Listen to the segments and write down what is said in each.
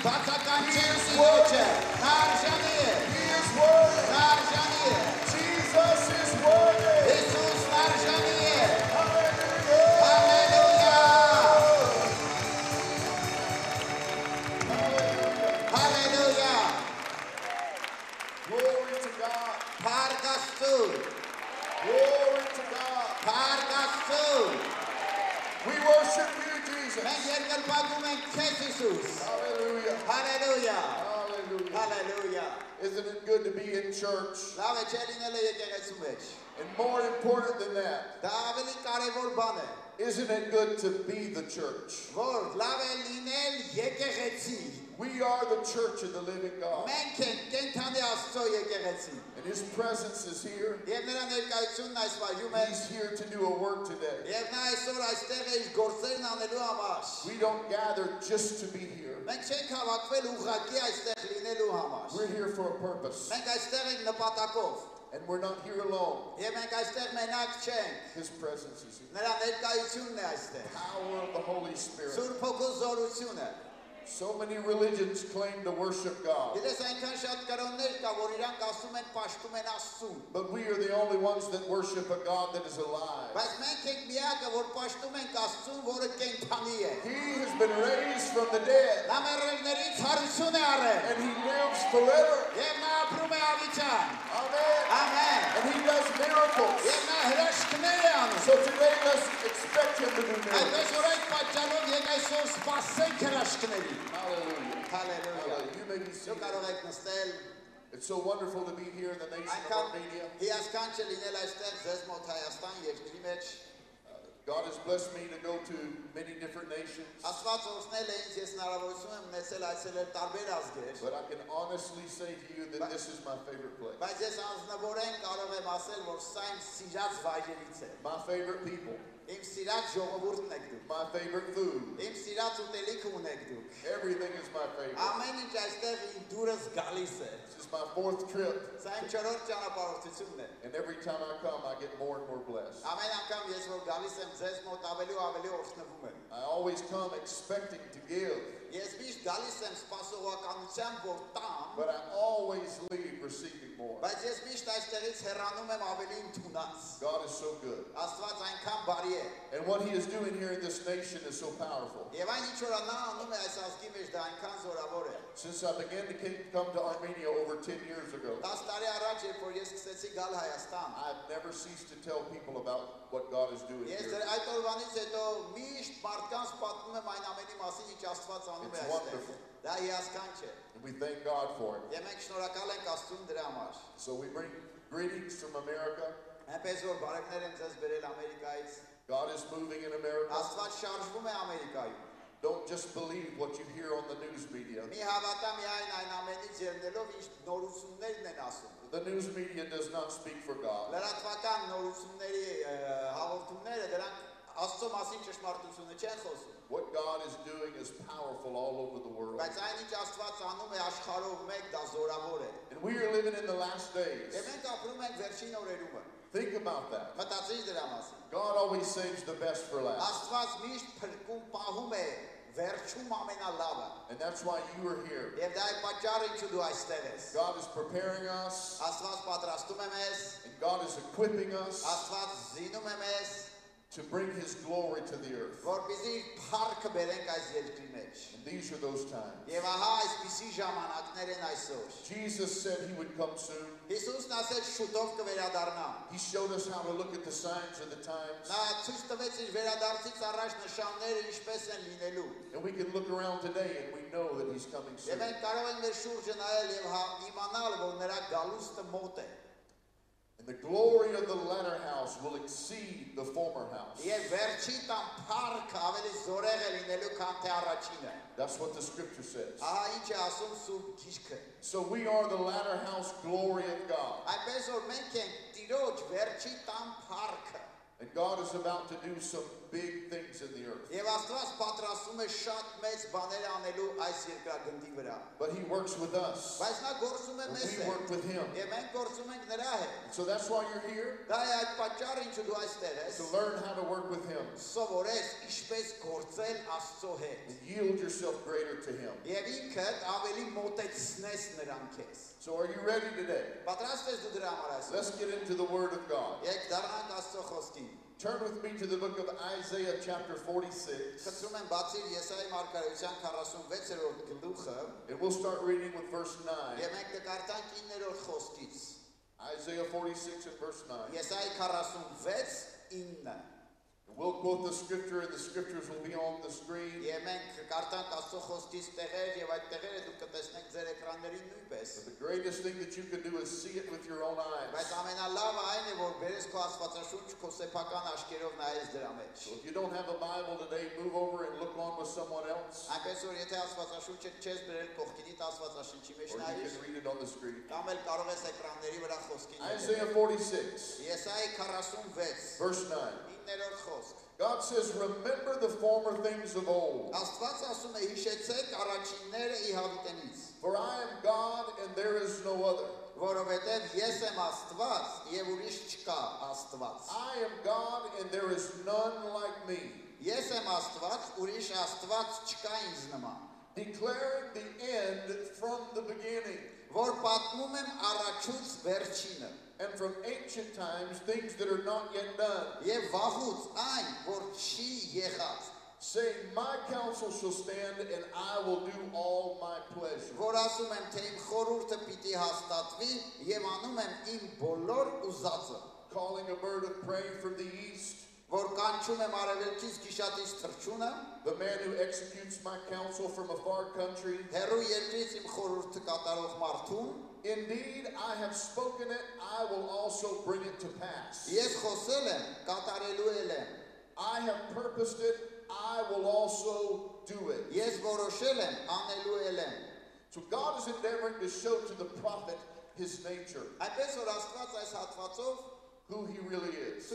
He's worthy. He is worthy. Jesus is worthy. Hallelujah. Hallelujah. Hallelujah. Glory to God. Glory to God. We worship you, Jesus. Hallelujah. Hallelujah. Hallelujah. Hallelujah. Isn't it good to be in church? And more important than that, isn't it good to be the church? We are the church of the living God. And His presence is here. He's here to do a work today. We don't gather just to be here. We're here for a purpose. And we're not here alone. His presence is here. The power of the Holy Spirit. So many religions claim to worship God. But we are the only ones that worship a God that is alive. He has been raised from the dead. And He lives forever. Amen. Amen. And He does miracles. So today let's expect Him to do miracles. Hallelujah. Hallelujah. You may be seated. It's so wonderful to be here in the nation of Armenia. God has blessed me to go to many different nations. But I can honestly say to you that this is my favorite place. My favorite people. My favorite food. Everything is my favorite. This is my fourth trip. And every time I come, I get more and more blessed. I always come expecting to give. But I always leave receiving more. God is so good. And what He is doing here in this nation is so powerful. Since I began to come to Armenia over 10 years ago, I've never ceased to tell people about what God is doing here. It's wonderful. And we thank God for it. So we bring greetings from America. God is moving in America. Don't just believe what you hear on the news media. The news media does not speak for God. What God is doing is powerful all over the world. And we are living in the last days. Think about that. God always saves the best for last. And that's why you are here. God is preparing us. And God is equipping us to bring His glory to the earth. And these are those times. Jesus said He would come soon. He showed us how to look at the signs of the times. And we can look around today and we know that He's coming soon. And the glory of the latter house will exceed the former house. That's what the scripture says. So we are the latter house glory of God. And God is about to do some big things in the earth. But he works with us. And we work with him. And so that's why you're here. To learn how to work with him. And yield yourself greater to him. So are you ready today? Let's get into the Word of God. Turn with me to the book of Isaiah chapter 46. And we'll start reading with verse 9. Isaiah 46 and verse 9. And we'll quote the scripture, and the scriptures will be on the screen. But the greatest thing that you can do is see it with your own eyes. So if you don't have a Bible today, move over and look on with someone else. Or you can read it on the screen. Isaiah 46, verse 9. God says, remember the former things of old. For I am God and there is no other. I am God and there is none like me. Declaring the end from the beginning. And from ancient times, things that are not yet done. Saying, my counsel shall stand, and I will do all my pleasure. Calling a bird of prey from the east. The man who executes my counsel from a far country. Indeed, I have spoken it, I will also bring it to pass. I have purposed it, I will also do it. So God is endeavoring to show to the prophet his nature, who he really is.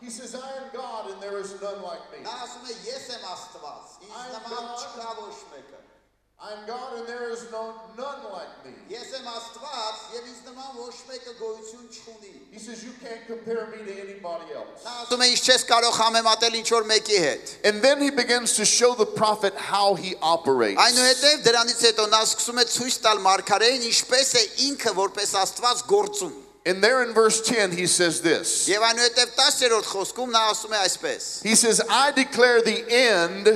He says, I am God and there is none like me. I am God and there is none like me. He says, you can't compare me to anybody else. And then he begins to show the prophet how he operates. And there in verse 10 he says this. He says, I declare the end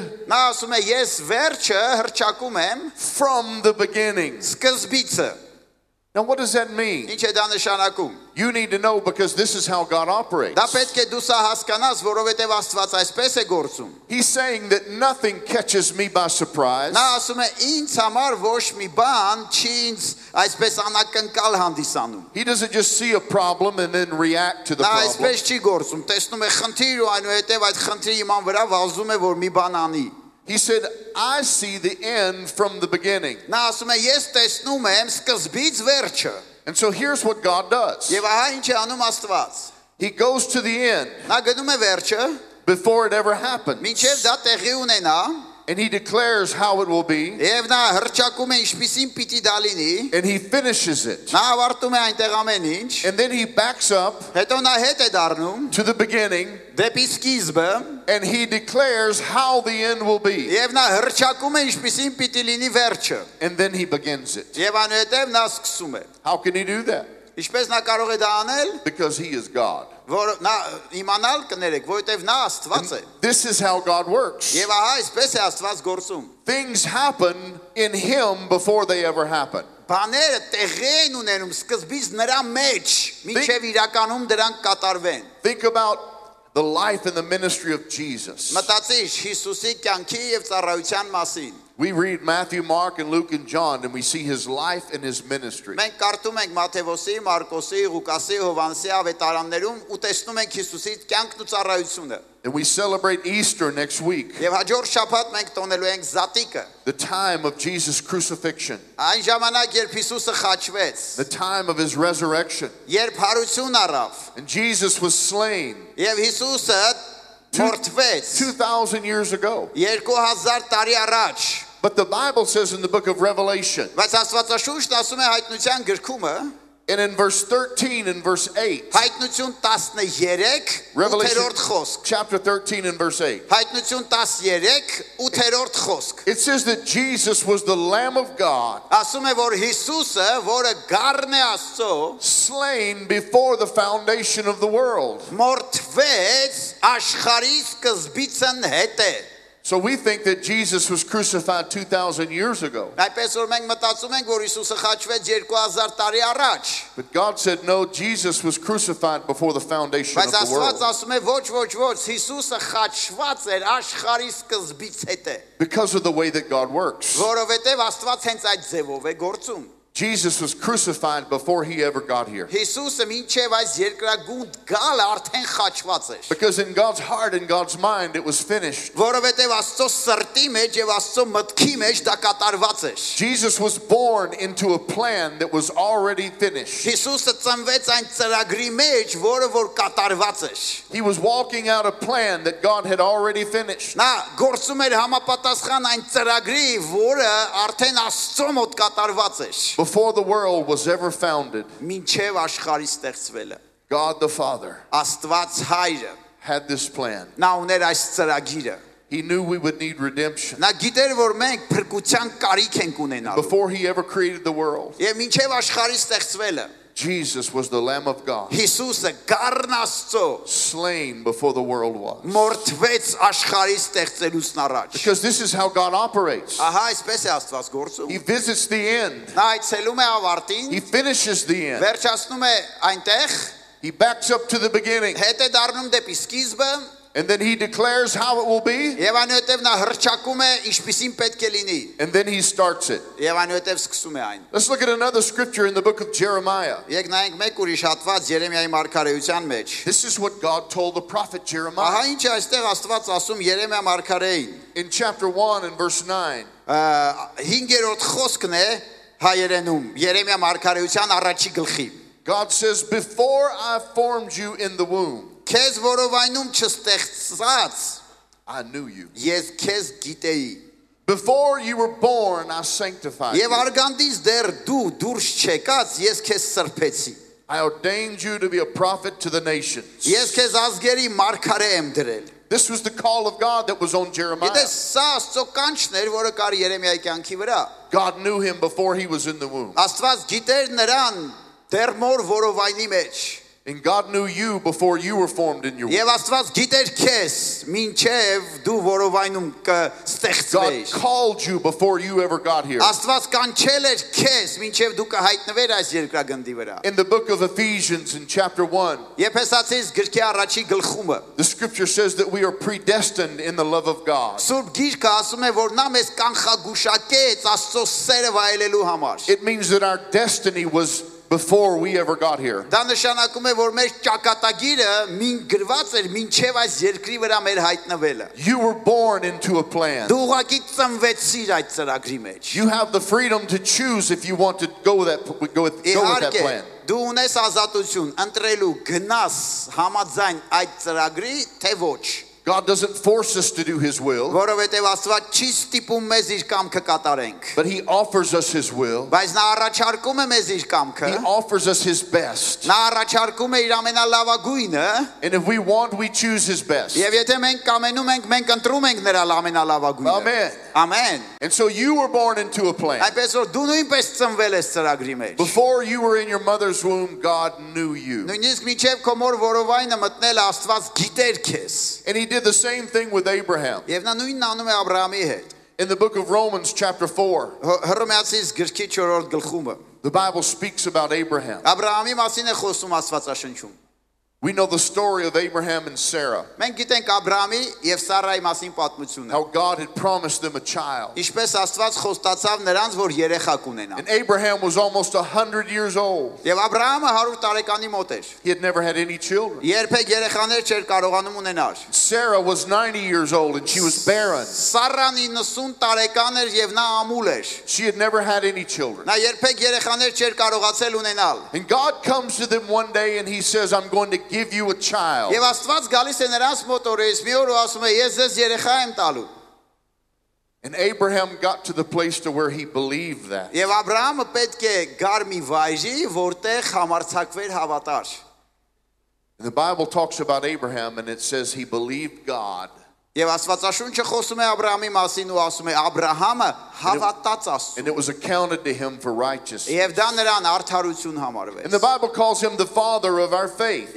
from the beginning. Now what does that mean? You need to know, because this is how God operates. He's saying that nothing catches me by surprise. He doesn't just see a problem and then react to the problem. He said, I see the end from the beginning. And so here's what God does. He goes to the end before it ever happens. And he declares how it will be. And he finishes it. And then he backs up to the beginning. And he declares how the end will be. And then he begins it. How can he do that? Because he is God. And this is how God works. Things happen in him before they ever happen. Think about the life and the ministry of Jesus. We read Matthew, Mark, and Luke, and John, and we see his life and his ministry. And we celebrate Easter next week, the time of Jesus' crucifixion, the time of his resurrection. And Jesus was slain 2,000 years ago. But the Bible says in the book of Revelation, and in verse 13 and verse 8, Revelation chapter 13 and verse 8, it says that Jesus was the Lamb of God, slain before the foundation of the world. So we think that Jesus was crucified 2,000 years ago. But God said, no, Jesus was crucified before the foundation of the world. Because of the way that God works. Jesus was crucified before he ever got here. Because in God's heart and God's mind it was finished. Jesus was born into a plan that was already finished. He was walking out a plan that God had already finished. Before the world was ever founded, God the Father had this plan. He knew we would need redemption before he ever created the world. Jesus was the Lamb of God, slain before the world was. Because this is how God operates. He visits the end. He finishes the end. He backs up to the beginning. And then he declares how it will be. And then he starts it. Let's look at another scripture in the book of Jeremiah. This is what God told the prophet Jeremiah. In chapter 1 and verse 9. God says, before I formed you in the womb, I knew you. Before you were born, I sanctified you. I ordained you to be a prophet to the nations. This was the call of God that was on Jeremiah. God knew him before he was in the womb. And God knew you before you were formed in your womb. God called you before you ever got here. In the book of Ephesians in chapter 1, the scripture says that we are predestined in the love of God. It means that our destiny was before we ever got here. You were born into a plan. You have the freedom to choose if you want to go with that plan. God doesn't force us to do his will, but he offers us his will. He offers us his best. And if we want, we choose his best. Amen. Amen. And so you were born into a plan. Before you were in your mother's womb, God knew you. And he did the same thing with Abraham. In the book of Romans chapter 4, the Bible speaks about Abraham. We know the story of Abraham and Sarah. How God had promised them a child. And Abraham was almost 100 years old. He had never had any children. Sarah was 90 years old and she was barren. She had never had any children. And God comes to them one day and he says, I'm going to give you a child. And Abraham got to the place to where he believed that. And the Bible talks about Abraham and it says he believed God. And it was accounted to him for righteousness. And the Bible calls him the father of our faith.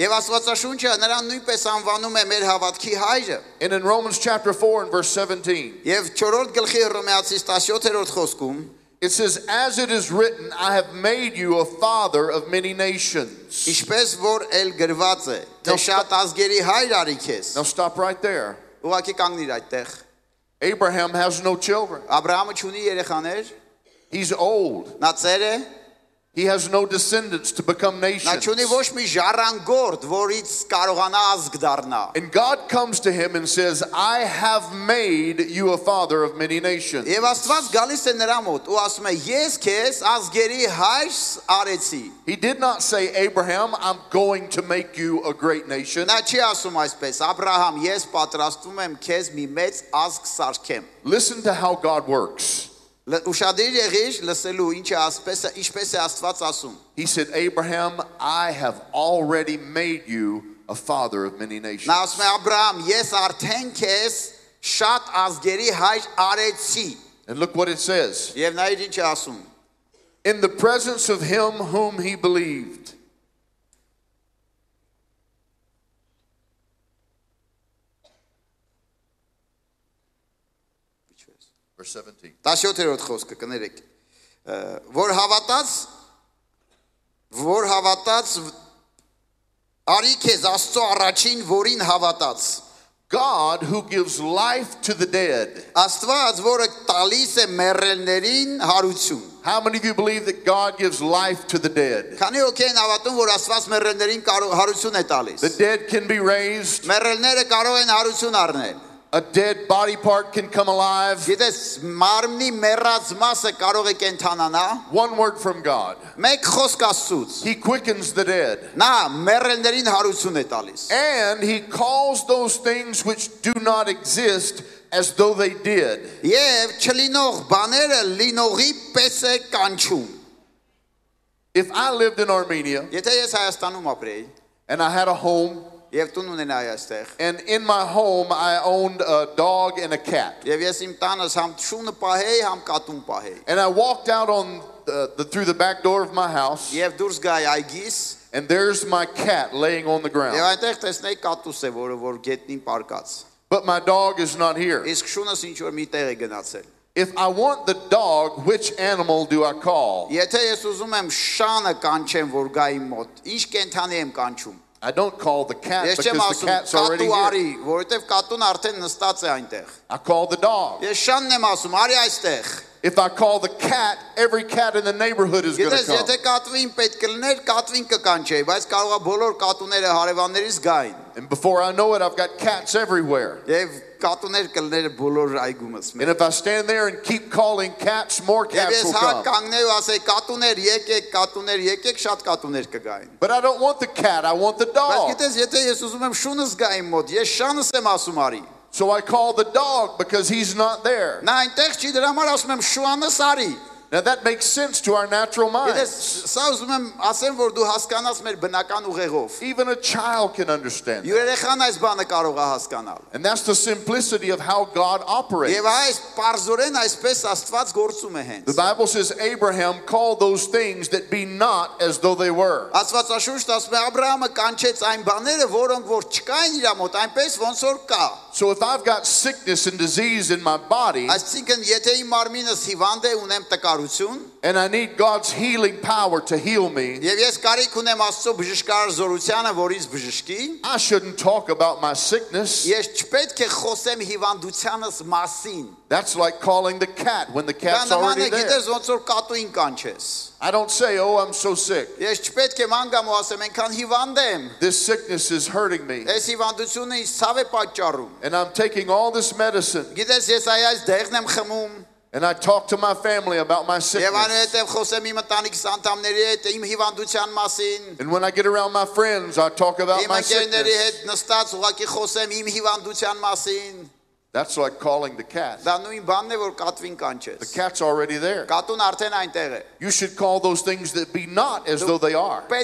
And in Romans chapter 4 and verse 17, it says, as it is written, I have made you a father of many nations. Now stop right there. Abraham has no children. He's old. He has no descendants to become nations. And God comes to him and says, I have made you a father of many nations. He did not say, Abraham, I'm going to make you a great nation. Listen to how God works. He said, Abraham, I have already made you a father of many nations. And look what it says. In the presence of him whom he believed. Verse 17. God who gives life to the dead. How many of you believe that God gives life to the dead? The dead can be raised. A dead body part can come alive. One word from God. He quickens the dead. And he calls those things which do not exist as though they did. If I lived in Armenia and I had a home, and in my home I owned a dog and a cat, and I walked out on through the back door of my house, and there's my cat laying on the ground, but my dog is not here. If I want the dog, which animal do I call? I don't call the cat because the cat's already here. I call the dog. If I call the cat, every cat in the neighborhood is going to come. And before I know it, I've got cats everywhere. And if I stand there and keep calling cats, more cats will come. But I don't want the cat, I want the dog. So I call the dog because he's not there. Now that makes sense to our natural minds. Even a child can understand that. And that's the simplicity of how God operates. The Bible says Abraham called those things that be not as though they were. So if I've got sickness and disease in my body, այսինքն եթե իմ մարմինս հիվանդ է, ունեմ տկարություն, and I need God's healing power to heal me, եւ ես կարիք ունեմ Աստծո բժշկարար զորությանը, որ ինձ բժշկի, I shouldn't talk about my sickness. Ես չպետք է խոսեմ հիվանդությանս մասին. That's like calling the cat when the cat's already there. I don't say, oh, I'm so sick. This sickness is hurting me. And I'm taking all this medicine. And I talk to my family about my sickness. And when I get around my friends, I talk about my sickness. That's like calling the cat. The cat's already there. You should call those things that be not as though they are. So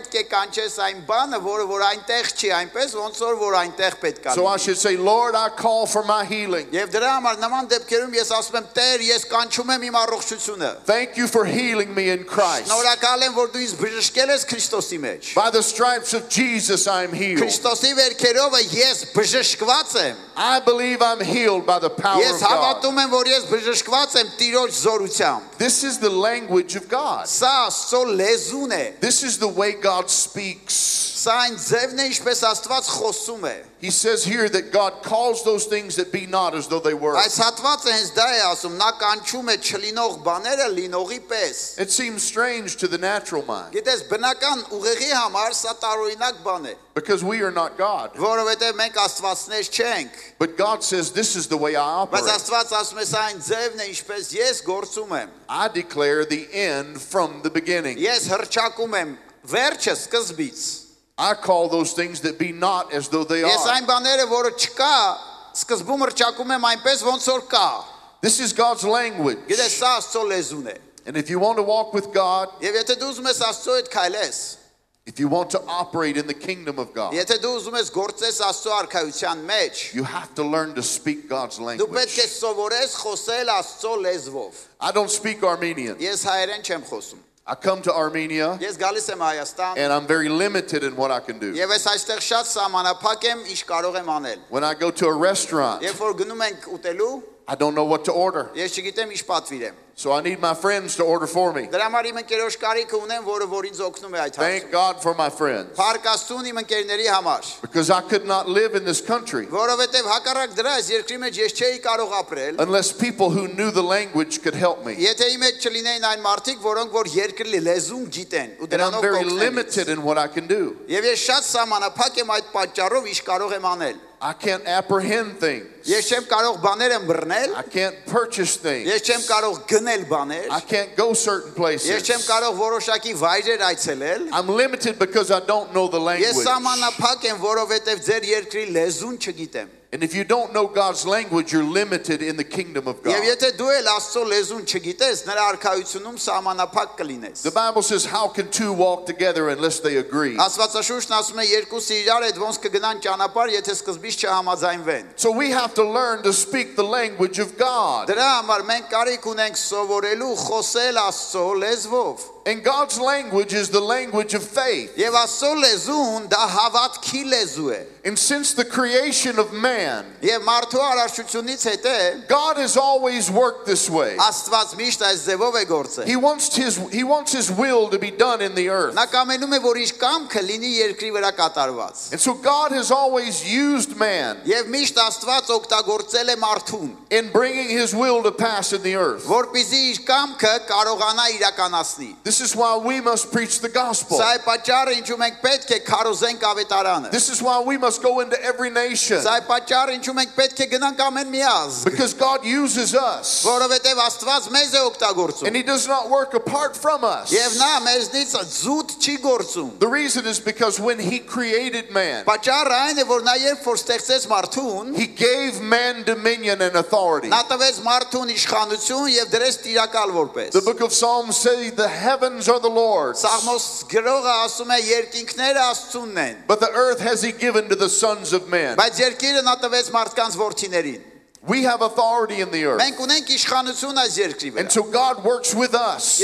I should say, Lord, I call for my healing. Thank you for healing me in Christ. By the stripes of Jesus, I am healed. I believe I'm healed by the power of God. This is the language of God. This is the way God speaks. He says here that God calls those things that be not as though they were. It seems strange to the natural mind, because we are not God. But God says, this is the way I operate. I declare the end from the beginning. I call those things that be not as though they are. This is God's language. And if you want to walk with God, if you want to operate in the kingdom of God, you have to learn to speak God's language. I don't speak Armenian. I come to Armenia, and I'm very limited in what I can do. When I go to a restaurant, I don't know what to order. So I need my friends to order for me. Thank God for my friends, because I could not live in this country unless people who knew the language could help me. And I'm very limited in what I can do. I can't apprehend things. I can't purchase things. I can't go certain places. I'm limited because I don't know the language. And if you don't know God's language, you're limited in the kingdom of God. The Bible says, how can two walk together unless they agree? So we have to learn to speak the language of God. And God's language is the language of faith. And since the creation of man, God has always worked this way. He wants his will to be done in the earth. And so God has always used man in bringing his will to pass in the earth. This is why we must preach the gospel. This is why we must go into every nation, because God uses us, and he does not work apart from us. The reason is because when he created man, he gave man dominion and authority. The book of Psalms says, the heavens are the Lord's, but the earth has he given to the sons of men. We have authority in the earth. And so God works with us.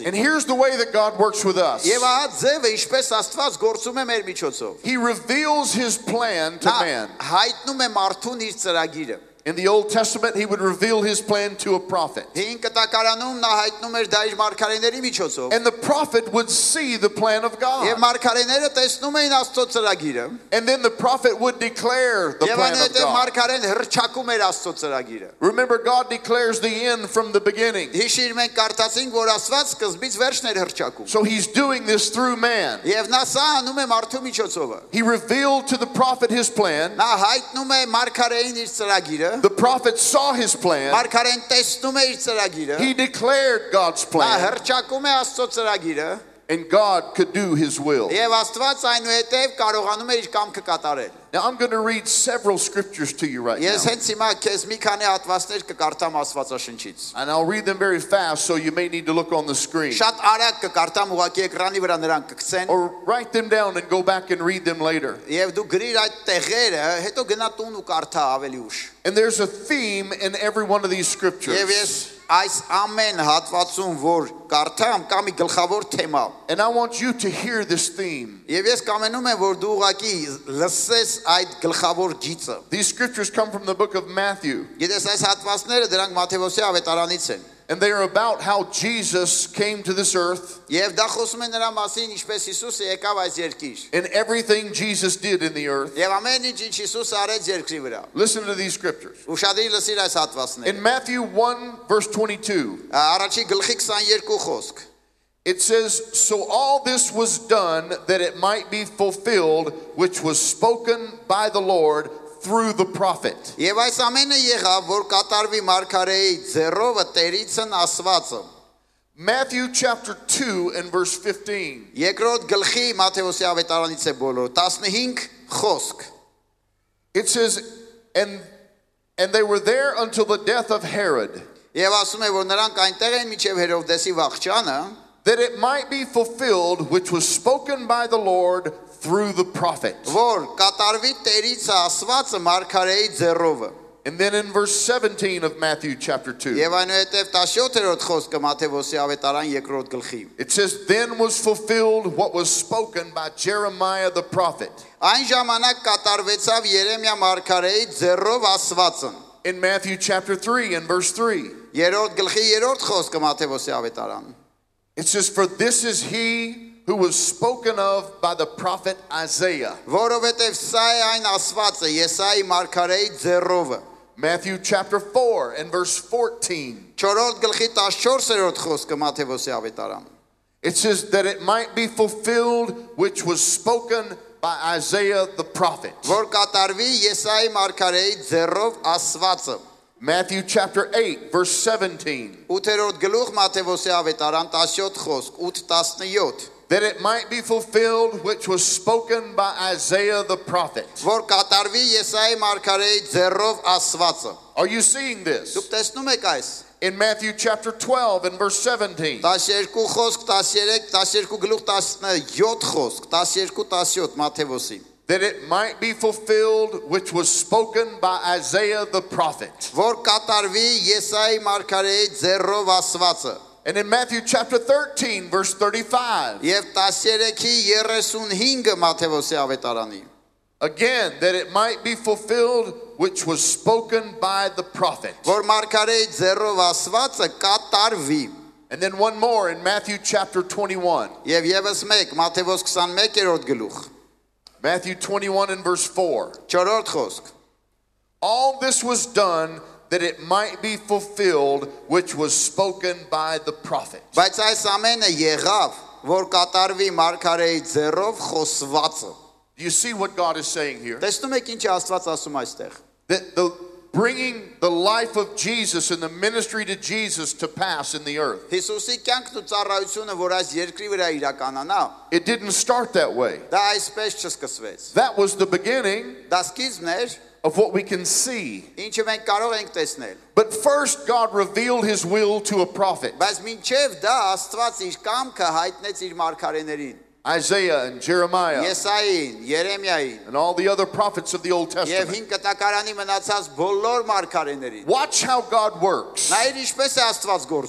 And here's the way that God works with us. He reveals his plan to man. In the Old Testament, he would reveal his plan to a prophet. And the prophet would see the plan of God. And then the prophet would declare the plan of God. Remember, God declares the end from the beginning. So he's doing this through man. He revealed to the prophet his plan. The prophet saw his plan. He declared God's plan. And God could do his will. Now I'm going to read several scriptures to you right now. And I'll read them very fast, so you may need to look on the screen. Or write them down and go back and read them later. And there's a theme in every one of these scriptures. And I want you to hear this theme. These scriptures come from the book of Matthew. And they are about how Jesus came to this earth and everything Jesus did in the earth. Listen to these scriptures. In Matthew 1, verse 22, it says, "So all this was done that it might be fulfilled, which was spoken by the Lord through the prophet." Matthew chapter 2 and verse 15. It says, and they were there until the death of Herod, that it might be fulfilled which was spoken by the Lord through the prophet. And then in verse 17 of Matthew chapter 2, it says, "Then was fulfilled what was spoken by Jeremiah the prophet." In Matthew chapter 3 and verse 3, it says, "For this is he who was spoken of by the prophet Isaiah." Matthew chapter 4 and verse 14. It says, "That it might be fulfilled which was spoken by Isaiah the prophet." Matthew chapter 8, verse 17. "That it might be fulfilled which was spoken by Isaiah the prophet." Are you seeing this? In Matthew chapter 12 and verse 17, "That it might be fulfilled which was spoken by Isaiah the prophet." And in Matthew chapter 13, verse 35, again, "That it might be fulfilled which was spoken by the prophet." And then one more in Matthew chapter 21. Matthew 21 and verse 4. "All this was done that it might be fulfilled which was spoken by the prophet." Do you see what God is saying here? The bringing the life of Jesus and the ministry to Jesus to pass in the earth. It didn't start that way. That was the beginning of what we can see. But first God revealed his will to a prophet. Isaiah and Jeremiah and all the other prophets of the Old Testament. Watch how God works.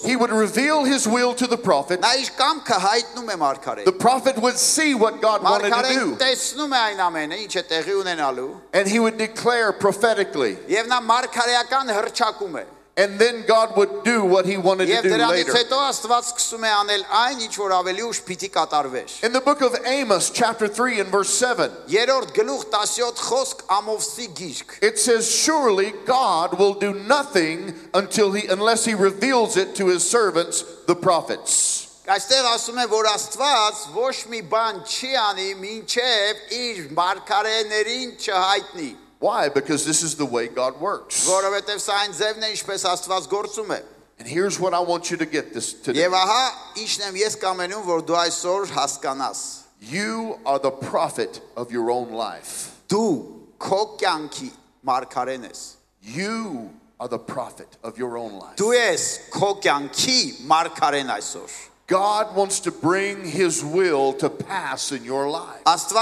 He would reveal his will to the prophet. The prophet would see what God wanted to do. And he would declare prophetically. And then God would do what he wanted to do later. In the book of Amos, chapter 3 and verse 7, it says, surely God will do nothing unless he reveals it to his servants, the prophets. Why? Because this is the way God works. And here's what I want you to get this today. You are the prophet of your own life. You are the prophet of your own life. God wants to bring his will to pass in your life. How is he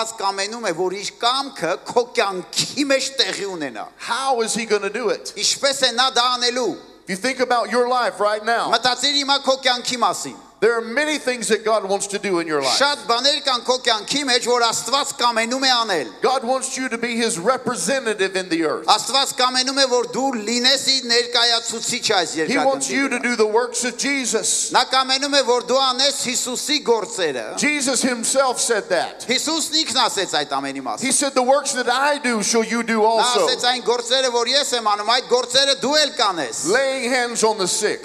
going to do it? If you think about your life right now, there are many things that God wants to do in your life. God wants you to be his representative in the earth. He wants you to do the works of Jesus. Jesus himself said that. He said, the works that I do shall you do also. Laying hands on the sick.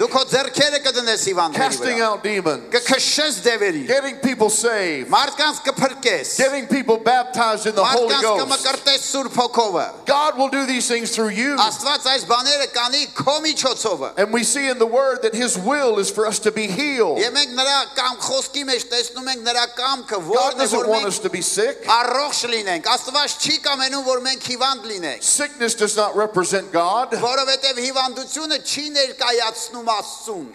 Casting out demons. Getting people saved. Getting people baptized in the Holy Ghost. God will do these things through you. And we see in the Word that his will is for us to be healed. God doesn't want us to be sick. Sickness does not represent God.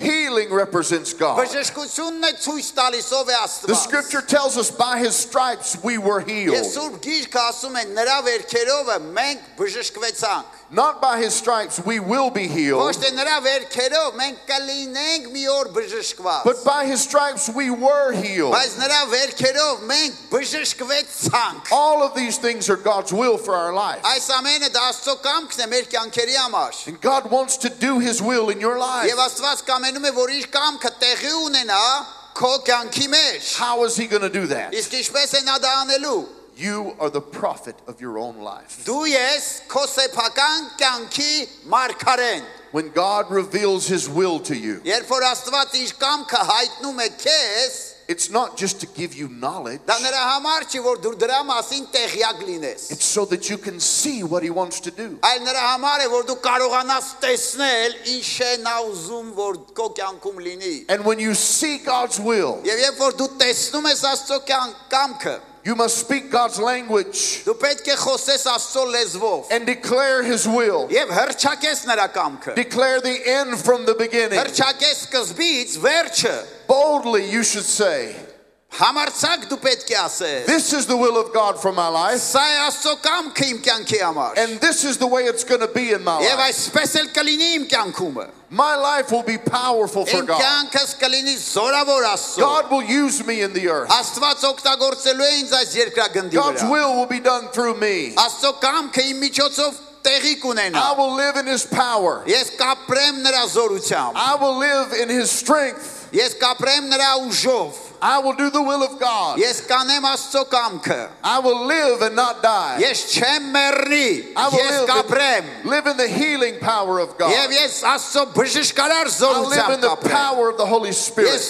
Healing represents God. The scripture tells us by his stripes we were healed. Not by his stripes we will be healed, but by his stripes we were healed. All of these things are God's will for our life. And God wants to do his will in your life. How is he going to do that? You are the prophet of your own life. When God reveals his will to you, it's not just to give you knowledge. It's so that you can see what he wants to do. And when you see God's will, you must speak God's language and declare his will. Declare the end from the beginning. Boldly you should say, this is the will of God for my life, and this is the way it's going to be in my life. My life will be powerful for God. God will use me in the earth. God's will be done through me. I will live in his power. I will live in his strength. I will do the will of God. I will live and not die. I will live in the healing power of God. I live in the power of the Holy Spirit.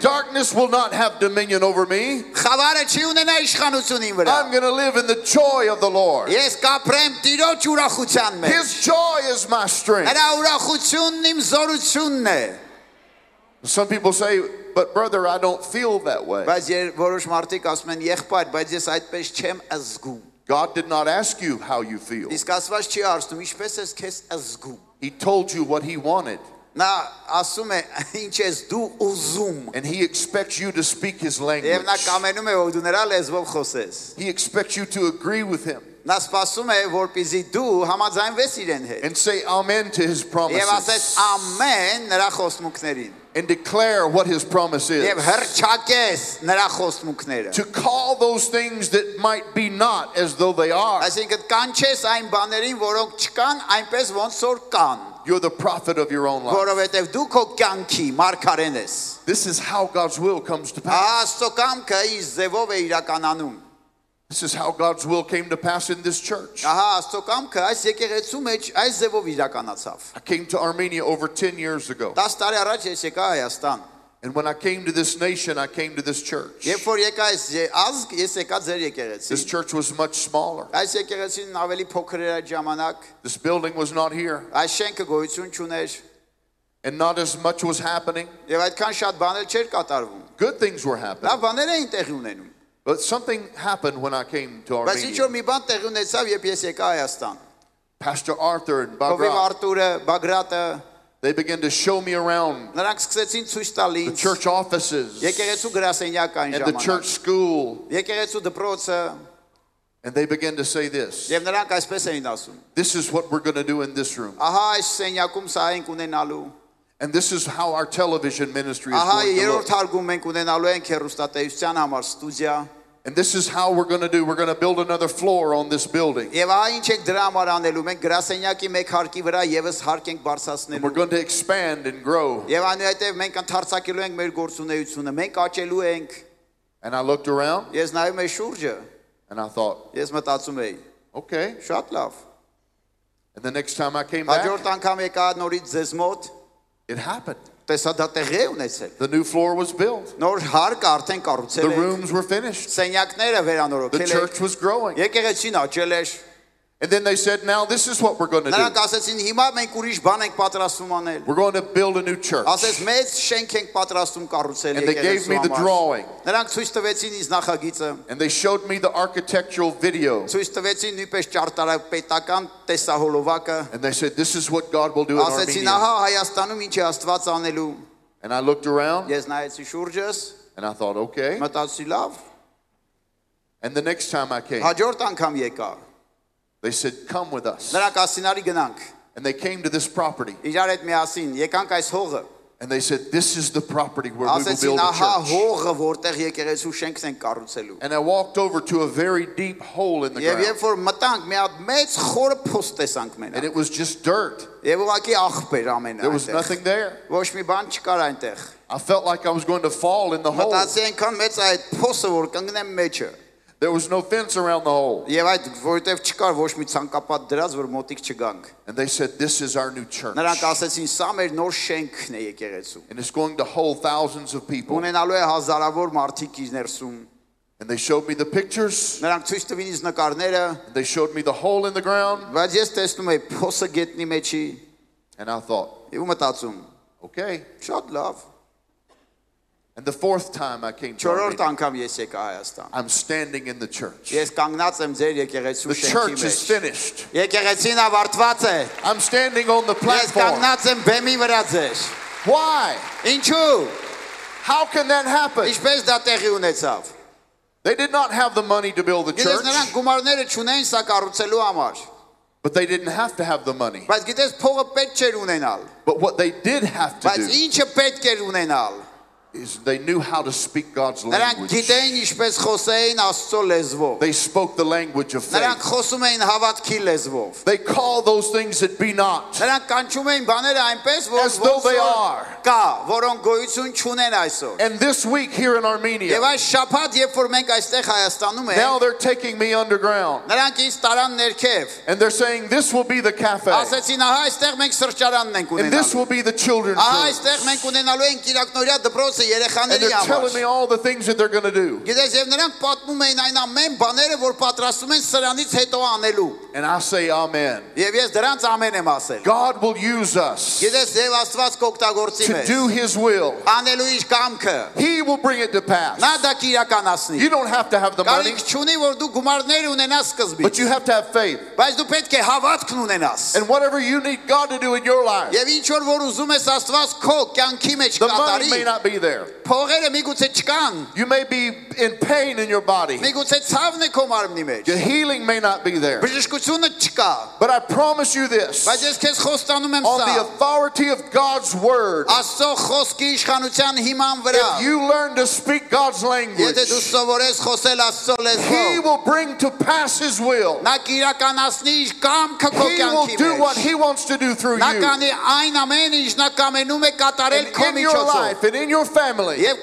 Darkness will not have dominion over me. I'm going to live in the joy of the Lord. His joy is my strength. Some people say, but brother, I don't feel that way. God did not ask you how you feel. He told you what he wanted. Na asume ինչ ես դու ուզում. And he expects you to speak his language. He expects you to agree with him. And say amen to his promises. And declare what his promise is. To call those things that might be not as though they are. You're the prophet of your own life. This is how God's will comes to pass. This is how God's will came to pass in this church. I came to Armenia over 10 years ago. And when I came to this nation, I came to this church. This church was much smaller. This building was not here. And not as much was happening. Good things were happening. But something happened when I came to Armenia. Pastor Arthur and Bagrat, they began to show me around the church offices and the church school. And they began to say this. This is what we're going to do in this room. And this is how our television ministry is going to look. And this is how we're going to do. We're going to build another floor on this building. And we're going to expand and grow. And I looked around. And I thought, okay. And the next time I came back, it happened. The new floor was built. The rooms were finished. The church was growing. And then they said, now this is what we're going to do. We're going to build a new church. And they gave me the drawing. And they showed me the architectural video. And they said, this is what God will do in Armenia. And I looked around. And I thought, okay. And the next time I came, they said, come with us. And they came to this property. And they said, this is the property where we will build a church. And I walked over to a very deep hole in the ground. And it was just dirt. There was nothing there. I felt like I was going to fall in the hole. There was no fence around the hole. And they said, this is our new church. And it's going to hold thousands of people. And they showed me the pictures. And they showed me the hole in the ground. And I thought, okay. And the fourth time I came to Armenia, I'm standing in the church. The church is finished. I'm standing on the platform. Why? How can that happen? They did not have the money to build the church. But they didn't have to have the money. But what they did have to do is they knew how to speak God's language. They spoke the language of faith. They call those things that be not as though they are. And this week here in Armenia, now they're taking me underground. And they're saying, this will be the cafe. And this will be the children's place. And they're telling me all the things that they're going to do. And I say amen. God will use us to do His will. He will bring it to pass. You don't have to have the money, but you have to have faith. And whatever you need God to do in your life, the money may not be there. You may be in pain in your body. Your healing may not be there. But I promise you this, on the authority of God's word, if you learn to speak God's language, He will bring to pass His will. He will do what He wants to do through you. In your life and in your family and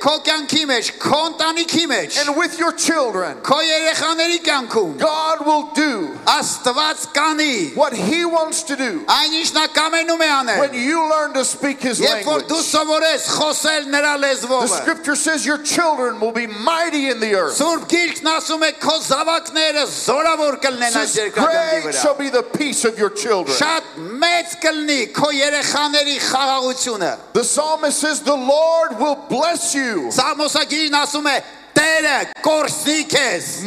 with your children, God will do what He wants to do when you learn to speak His language. The scripture says your children will be mighty in the earth. Says, great shall be the peace of your children. The psalmist says the Lord will bless you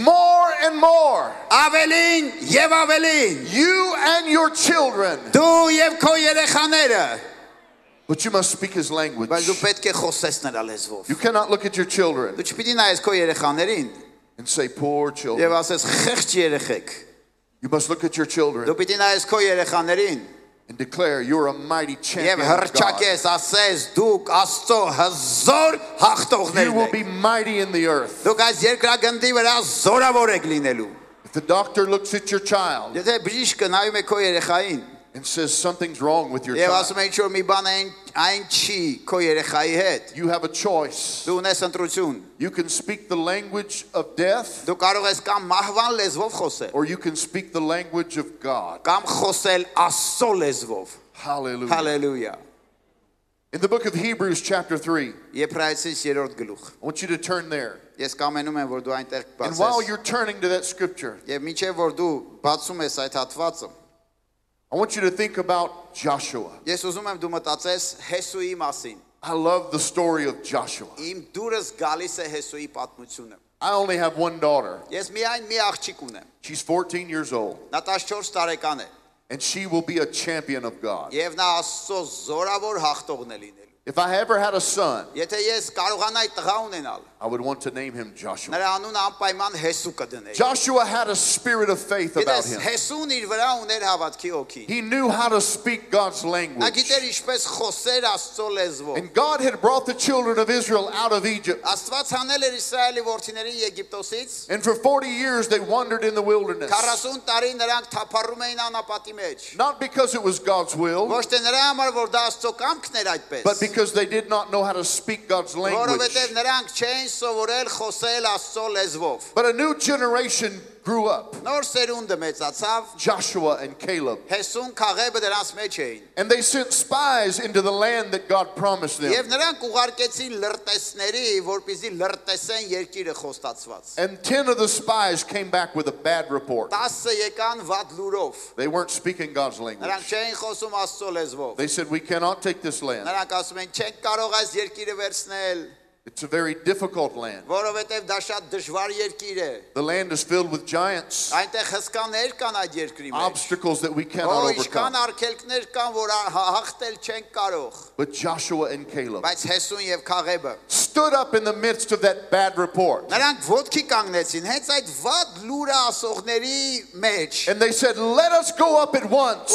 more and more, you and your children. But you must speak His language. You cannot look at your children and say, poor children. You must look at your children and declare you're a mighty champion of God. You will be mighty in the earth. If the doctor looks at your child and says something's wrong with your child, you have a choice. You can speak the language of death, or you can speak the language of God. Hallelujah. Hallelujah. In the book of Hebrews chapter 3, I want you to turn there. And while you're turning to that scripture, I want you to think about Joshua. I love the story of Joshua. I only have one daughter. She's 14 years old. And she will be a champion of God. If I ever had a son, I would want to name him Joshua. Joshua had a spirit of faith about him. He knew how to speak God's language. And God had brought the children of Israel out of Egypt. And for 40 years they wandered in the wilderness. Not because it was God's will, but because they did not know how to speak God's language. But a new generation grew up. Joshua and Caleb. And they sent spies into the land that God promised them. And 10 of the spies came back with a bad report. They weren't speaking God's language. They said, we cannot take this land. It's a very difficult land. The land is filled with giants, obstacles that we cannot overcome. But Joshua and Caleb stood up in the midst of that bad report. And they said, let us go up at once.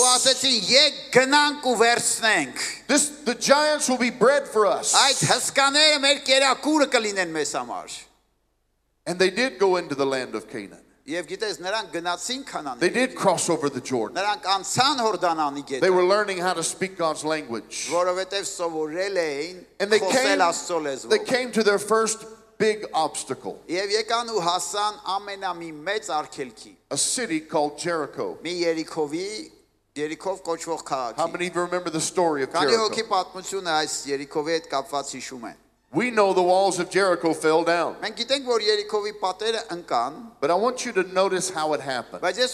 The giants will be bread for us. And they did go into the land of Canaan. They did cross over the Jordan. They were learning how to speak God's language. And they came to their first big obstacle, a city called Jericho. How many of you remember the story of Jericho? We know the walls of Jericho fell down. But I want you to notice how it happened. As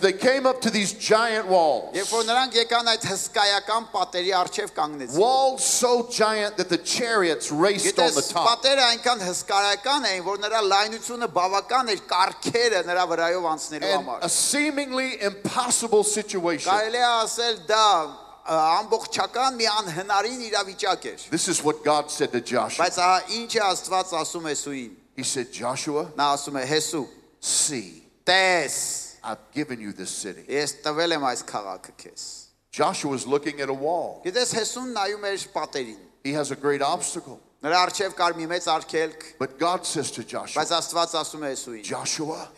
they came up to these giant walls, walls so giant that the chariots raced on the top. And a seemingly impossible situation. This is what God said to Joshua. He said, Joshua, see, I've given you this city. Joshua is looking at a wall. He has a great obstacle. But God says to Joshua, Joshua,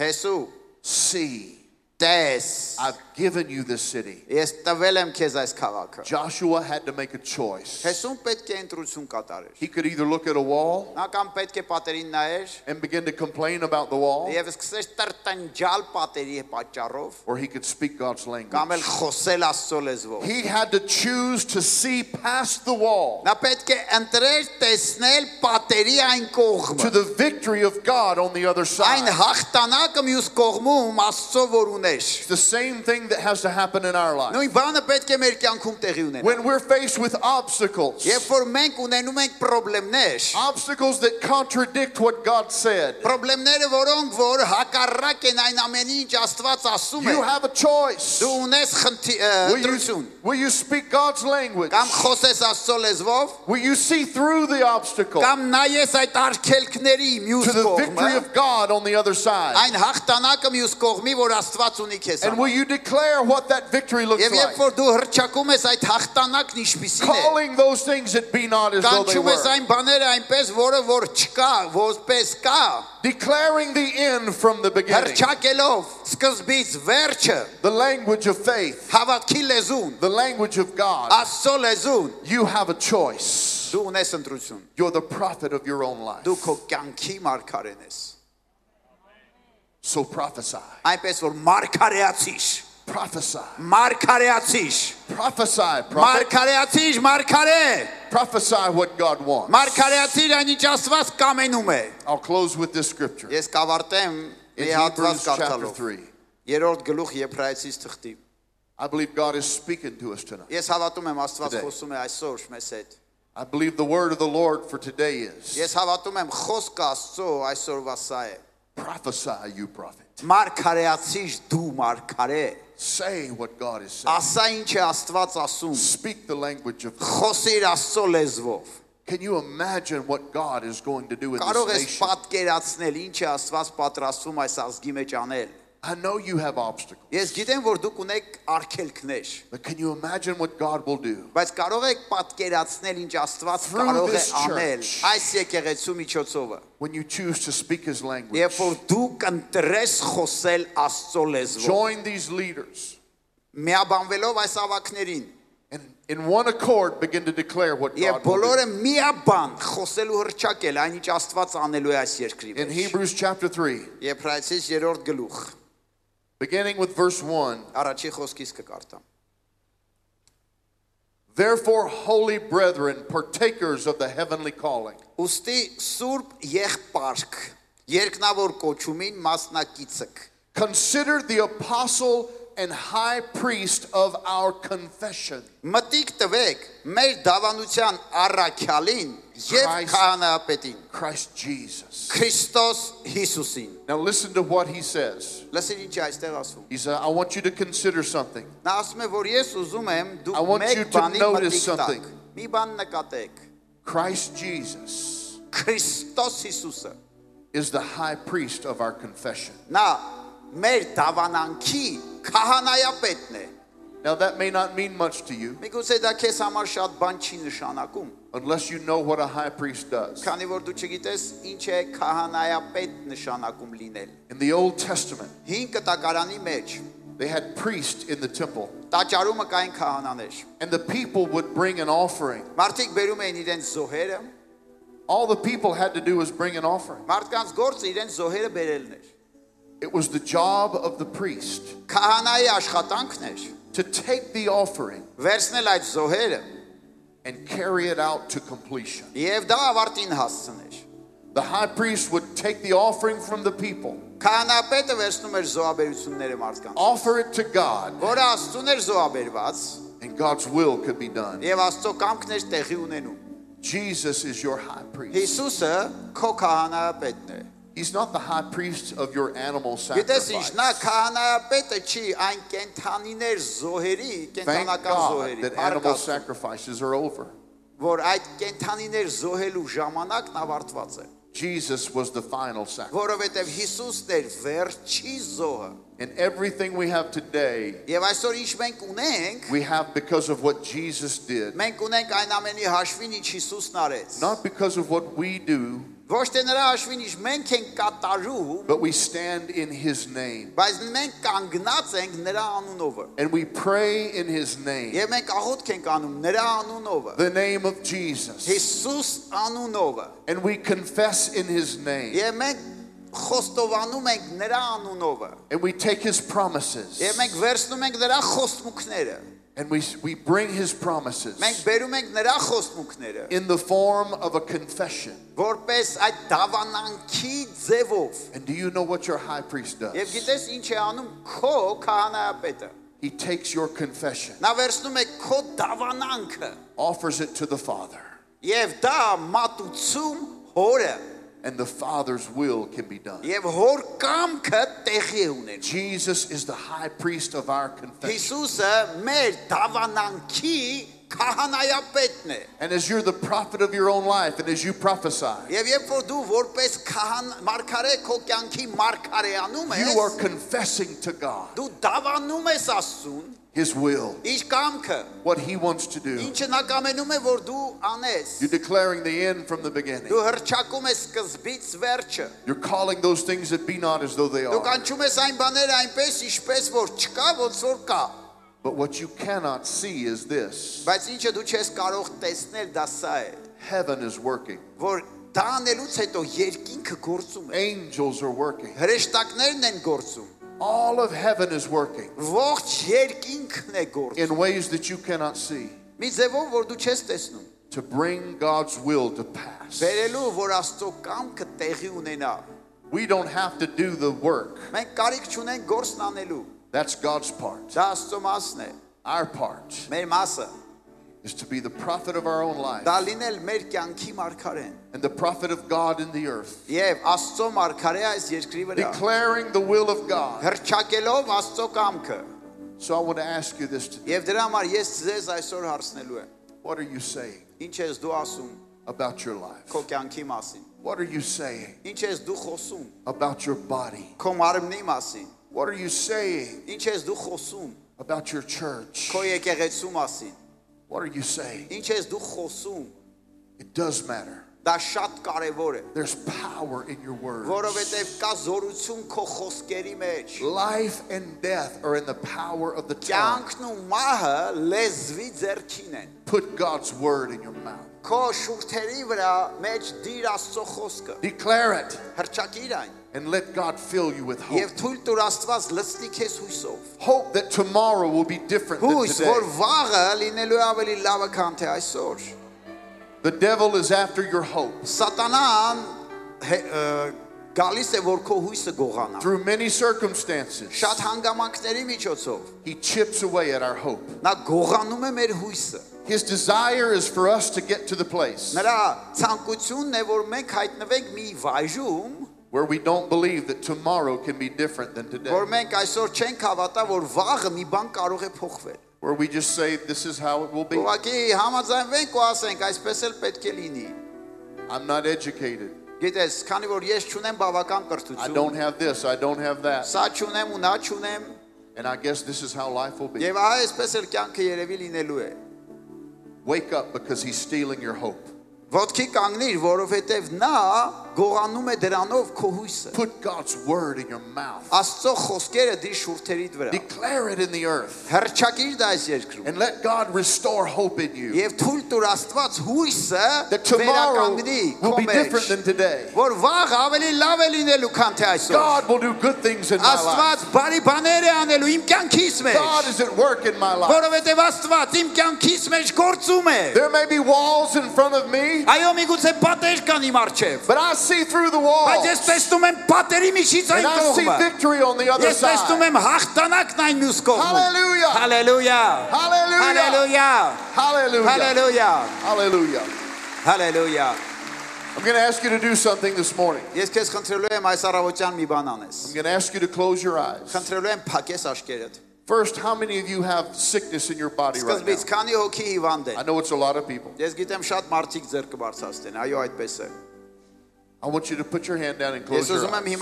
see, I've given you this city. Joshua had to make a choice. He could either look at a wall and begin to complain about the wall, or he could speak God's language. He had to choose to see past the wall to the victory of God on the other side. It's the same thing that has to happen in our life. When we're faced with obstacles that contradict what God said, you have a choice. Will you speak God's language? Will you see through the obstacle to the victory of God on the other side? And will you declare what that victory looks like? Calling those things that be not as though they were. Declaring the end from the beginning. The language of faith. The language of God. You have a choice. You're the prophet of your own life. So prophesy. Prophesy. Prophesy, prophet. Prophesy what God wants. I'll close with this scripture. In Hebrews chapter 3. I believe God is speaking to us tonight. I believe the word of the Lord for today is, prophesy, you prophet. Say what God is saying. Speak the language of God. Can you imagine what God is going to do in this nation? I know you have obstacles. But can you imagine what God will do? Through this church, when you choose to speak His language, join these leaders and in one accord begin to declare what God will do. In Hebrews chapter 3, beginning with verse 1, therefore, holy brethren, partakers of the heavenly calling, consider the apostle and high priest of our confession, Christ Jesus. Now listen to what he says. He said, I want you to consider something. I want you to notice something. Christ Jesus is the high priest of our confession. Now that may not mean much to you unless you know what a high priest does. In the Old Testament, they had priests in the temple. And the people would bring an offering. All the people had to do was bring an offering. It was the job of the priest to take the offering and carry it out to completion. The high priest would take the offering from the people, offer it to God, and God's will could be done. Jesus is your high priest. He's not the high priest of your animal sacrifice. Thank God that animal sacrifices are over. Jesus was the final sacrifice. And everything we have today, we have because of what Jesus did. Not because of what we do, but we stand in His name. And we pray in His name. The name of Jesus. And we confess in His name. And we take His promises. And we bring His promises in the form of a confession. And do you know what your high priest does? He takes your confession, offers it to the Father, and the Father's will can be done. Jesus is the high priest of our confession. And as you're the prophet of your own life, and as you prophesy, you are confessing to God His will, what He wants to do. You're declaring the end from the beginning. You're calling those things that be not as though they are. But what you cannot see is this: heaven is working. Angels are working. All of heaven is working in ways that you cannot see, to bring God's will to pass. We don't have to do the work. That's God's part. Our part is to be the prophet of our own life and the prophet of God in the earth, declaring the will of God. So I want to ask you this today. What are you saying about your life? What are you saying about your body? What are you saying about your church? What are you saying? It does matter. There's power in your words. Life and death are in the power of the tongue. Put God's word in your mouth. Declare it. And let God fill you with hope. Hope that tomorrow will be different than today. The devil is after your hope. Through many circumstances, he chips away at our hope. His desire is for us to get to the place where we don't believe that tomorrow can be different than today. Where we just say, this is how it will be. I'm not educated. I don't have this, I don't have that. And I guess this is how life will be. Wake up, because he's stealing your hope. Put God's word in your mouth. Declare it in the earth. And let God restore hope in you. That tomorrow will be different than today. God will do good things in my life. God is at work in my life. There may be walls in front of me, but I see through the walls. And I see victory on the other side. Hallelujah. Hallelujah. Hallelujah. Hallelujah. Hallelujah. Hallelujah. Hallelujah. I'm going to ask you to do something this morning. I'm going to ask you to close your eyes. First, how many of you have sickness in your body right now? I know it's a lot of people. I want you to put your hand down and close your eyes.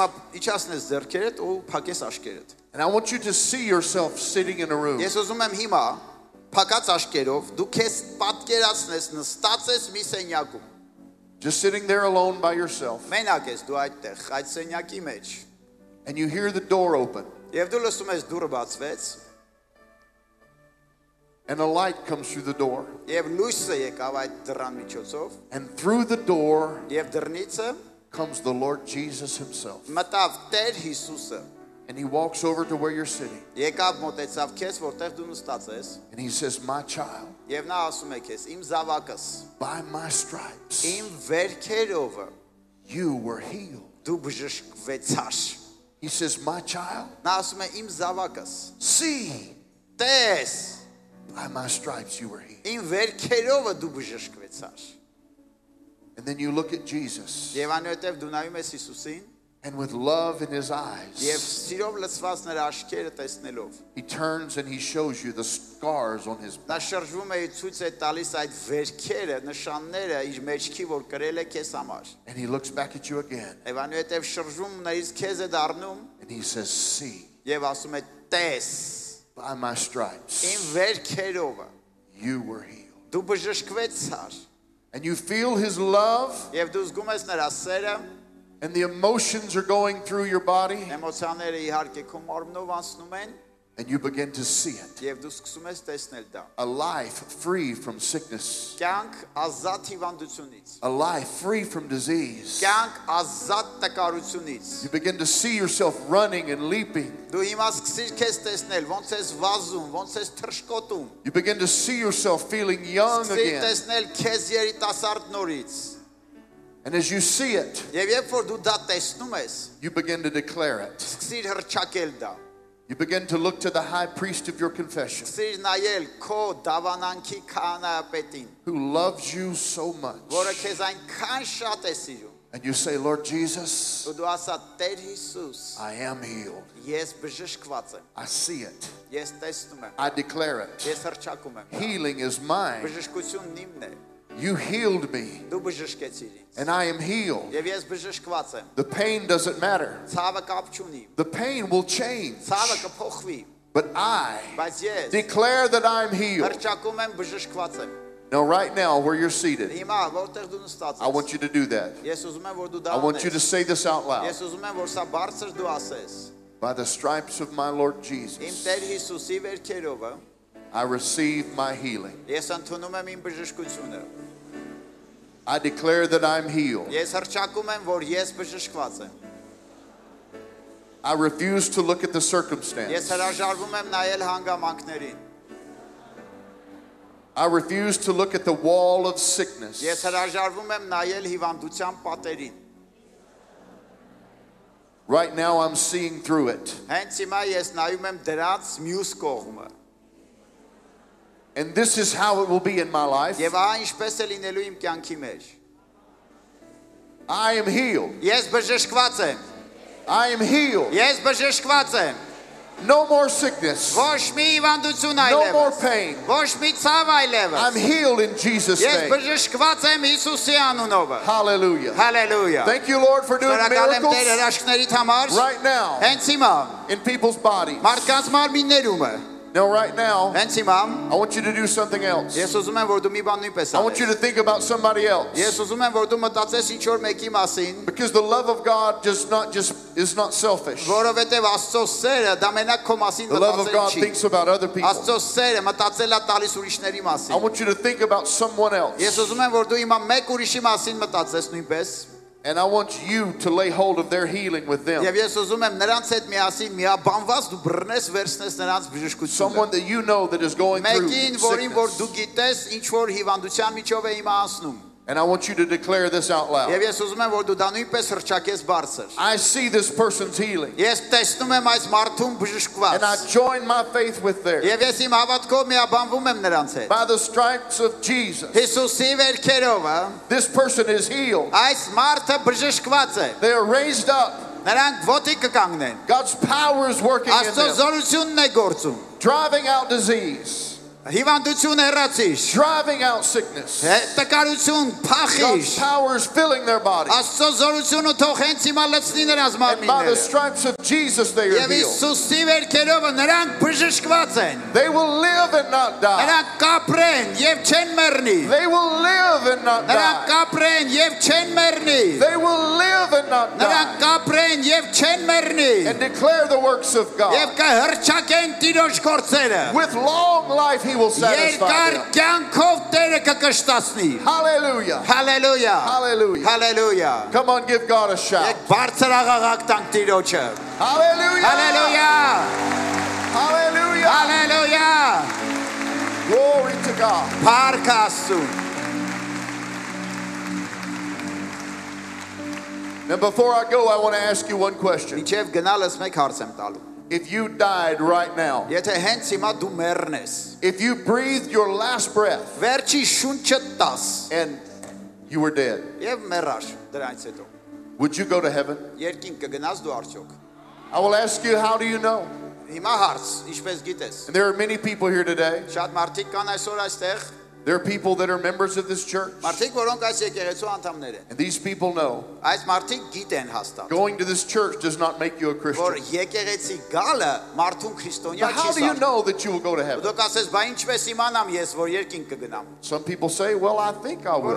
And I want you to see yourself sitting in a room. Just sitting there alone by yourself. And you hear the door open. And a light comes through the door. And through the door comes the Lord Jesus himself. And he walks over to where you're sitting. And he says, my child, by my stripes, you were healed. He says, my child, see, by my stripes you were healed. And then you look at Jesus. And with love in his eyes, he turns and he shows you the scars on his back. And he looks back at you again. And he says, see, by my stripes, you were healed. And you feel his love. And the emotions are going through your body. And you begin to see it. A life free from sickness. A life free from disease. You begin to see yourself running and leaping. You begin to see yourself feeling young again. And as you see it, you begin to declare it. You begin to look to the high priest of your confession, who loves you so much. And you say, Lord Jesus, I am healed. I see it. I declare it. Healing is mine. You healed me, and I am healed. The pain doesn't matter. The pain will change. But I declare that I am healed. Now, right now, where you're seated, I want you to do that. I want you to say this out loud. By the stripes of my Lord Jesus, I receive my healing. I declare that I'm healed. I refuse to look at the circumstance. I refuse to look at the wall of sickness. Right now I'm seeing through it. And this is how it will be in my life. I am healed. I am healed. No more sickness. No more pain. I'm healed in Jesus' name. Hallelujah. Hallelujah. Thank you, Lord, for doing miracles right now in people's bodies. Now right now, I want you to do something else. I want you to think about somebody else. Because the love of God is not selfish. The love of God thinks about other people. I want you to think about someone else. And I want you to lay hold of their healing with them. Someone that you know that is going through sickness. And I want you to declare this out loud. I see this person's healing. And I join my faith with theirs. By the stripes of Jesus, this person is healed. They are raised up. God's power is working in them. Driving out disease. Driving out sickness. God's power is filling their body. And by the stripes of Jesus they are healed. They will live and not die. They will live and not die. They will live and not die. And declare the works of God. With long life He will satisfy them. Hallelujah. Hallelujah. Hallelujah. Hallelujah. Come on, give God a shout. Hallelujah. Hallelujah. Hallelujah. Hallelujah. Glory to God. Now before I go, I want to ask you one question. If you died right now, if you breathed your last breath and you were dead, would you go to heaven? I will ask you, how do you know? And there are many people here today. There are people that are members of this church. And these people know going to this church does not make you a Christian. But how do you know that you will go to heaven? Some people say, well, I think I will.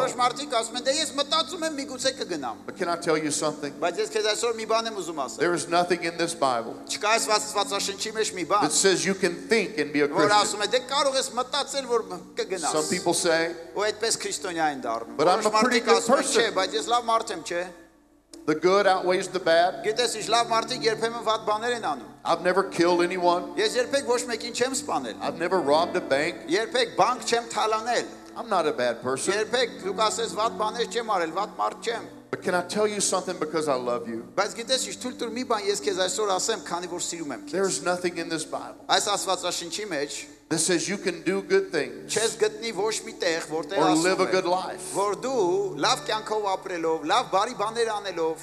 But can I tell you something? There is nothing in this Bible that says you can think and be a Christian. Some people say, but I'm a pretty good person. The good outweighs the bad. I've never killed anyone. I've never robbed a bank. I'm not a bad person. But can I tell you something, because I love you? There's nothing in this Bible that says you can do good things or live a good life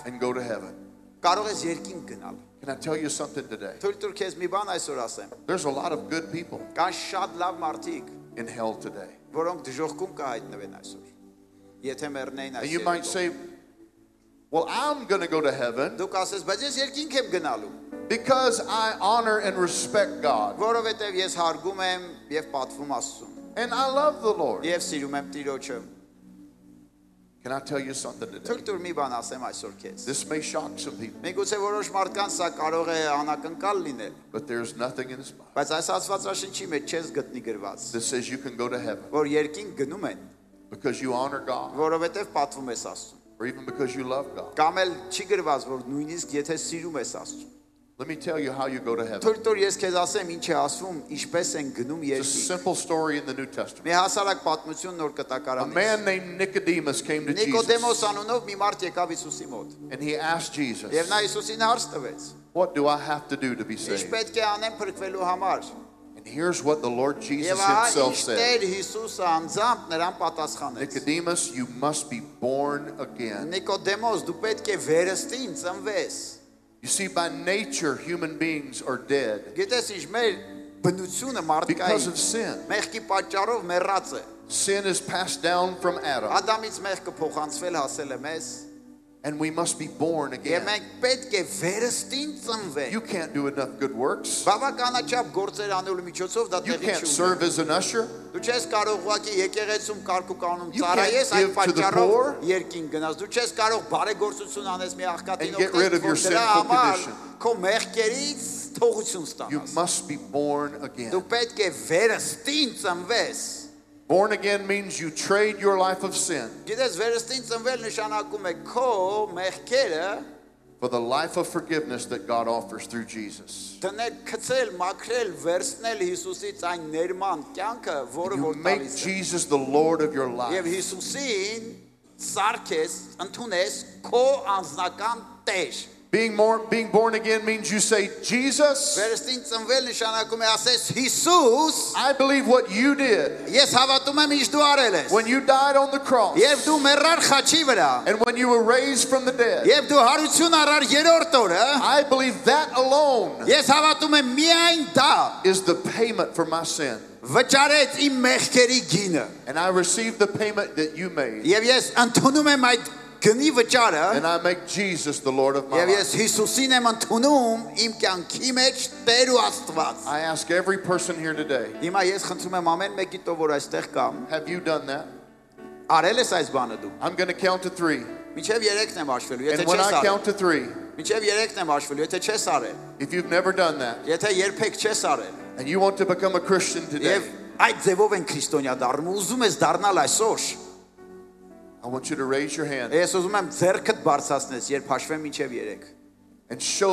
and go to heaven. Can I tell you something today? There's a lot of good people in hell today. And you might say, well, I'm going to go to heaven because I honor and respect God. And I love the Lord. Can I tell you something today? This may shock some people. But there's nothing in this Bible that says you can go to heaven because you honor God, or even because you love God. Let me tell you how you go to heaven. It's a simple story in the New Testament. A man named Nicodemus came to Jesus. And he asked Jesus, what do I have to do to be saved? Here's what the Lord Jesus himself said. Nicodemus, you must be born again. You see, by nature, human beings are dead because of sin. Sin is passed down from Adam. And we must be born again. You can't do enough good works. You can't serve as an usher. You can't give to the poor. And get rid of your sinful condition. You must be born again. Born again means you trade your life of sin for the life of forgiveness that God offers through Jesus. You make Jesus the Lord of your life. Being born again means you say, Jesus, I believe what you did. When you died on the cross. And when you were raised from the dead. I believe that alone is the payment for my sin. And I receive the payment that you made. And I make Jesus the Lord of my life. I ask every person here today, have you done that? I'm going to count to three. And when I count to three, if you've never done that, and you want to become a Christian today, I want you to raise your hand and show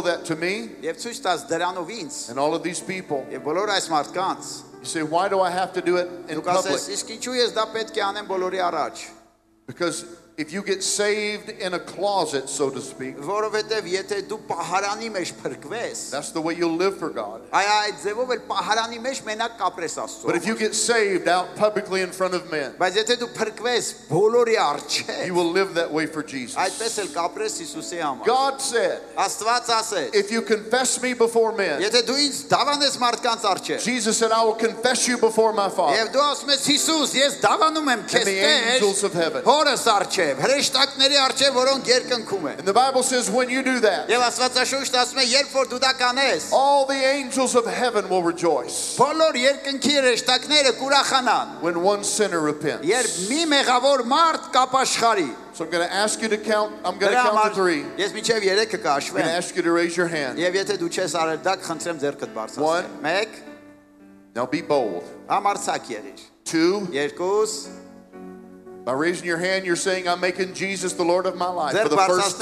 that to me and all of these people. You say, why do I have to do it in public? Because if you get saved in a closet, so to speak, that's the way you'll live for God. But if you get saved out publicly in front of men, you will live that way for Jesus. God said, if you confess me before men, Jesus said, I will confess you before my Father and the angels of heaven. And the Bible says when you do that, all the angels of heaven will rejoice when one sinner repents. So I'm going to ask you to count. I'm going to count to three. I'm going to ask you to raise your hand. One. Now be bold. Two. By raising your hand, you're saying, I'm making Jesus the Lord of my life for the first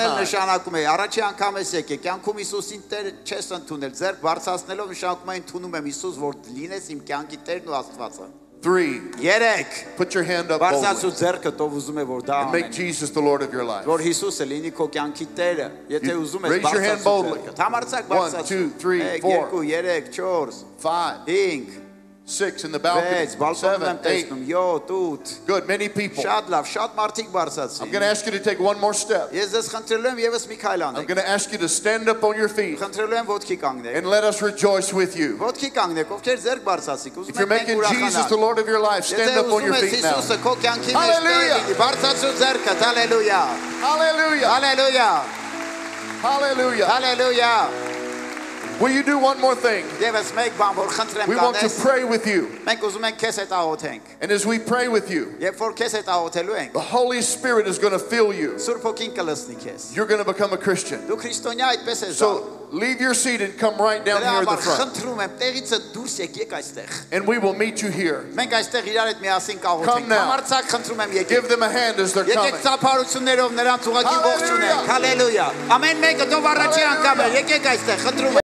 time. Three. Put your hand up boldly and make Jesus the Lord of your life. Raise your hand boldly. 1, 2, 3, 4, 5. 6 in the balcony. 7, 8. Good, many people. I'm going to ask you to take one more step. I'm going to ask you to stand up on your feet and let us rejoice with you. If you're making Jesus the Lord of your life, stand up on your feet now. Hallelujah! Hallelujah! Hallelujah! Hallelujah! Hallelujah! Will you do one more thing? We want to pray with you. And as we pray with you, the Holy Spirit is going to fill you. You're going to become a Christian. So leave your seat and come right down here at the front. And we will meet you here. Come now. Give them a hand as they're coming. Hallelujah. Hallelujah.